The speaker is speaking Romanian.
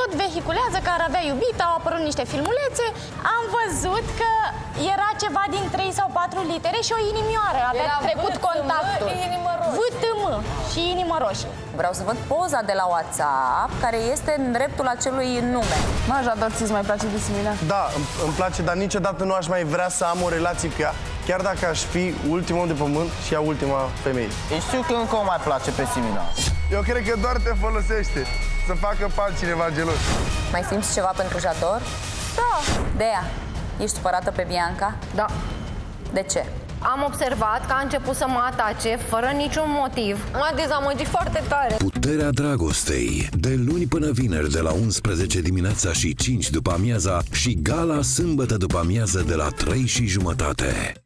tot vehiculează că ar avea iubit, au apărut niște filmulețe. Am văzut că era ceva din 3 sau 4 litere și o inimioară avea trecut contactul. VTM și inimă roșie. Vreau să văd poza de la WhatsApp, care este în dreptul acelui nume. Mă, Jador, ți-ți mai place de Simina? Da, îmi place, dar niciodată nu aș mai vrea să am o relație cu ea, chiar dacă aș fi ultimul om de pământ și ea ultima femeie. Eu știu că încă o mai place pe Simina. Eu cred că doar te folosește să facă pan cineva gelos. Mai simți ceva pentru Jador? Da. Dea, ești supărată pe Bianca? Da. De ce? Am observat că a început să mă atace fără niciun motiv. M-a dezamăgit foarte tare. Puterea dragostei, de luni până vineri de la 11 dimineața și 5 după amiaza și gala sâmbătă după amiază de la 3:30.